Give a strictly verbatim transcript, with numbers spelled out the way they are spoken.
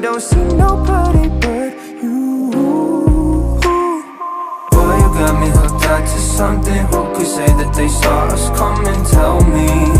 Don't see nobody but you. Boy, you got me hooked up to something. Who could say that they saw us coming? Tell me.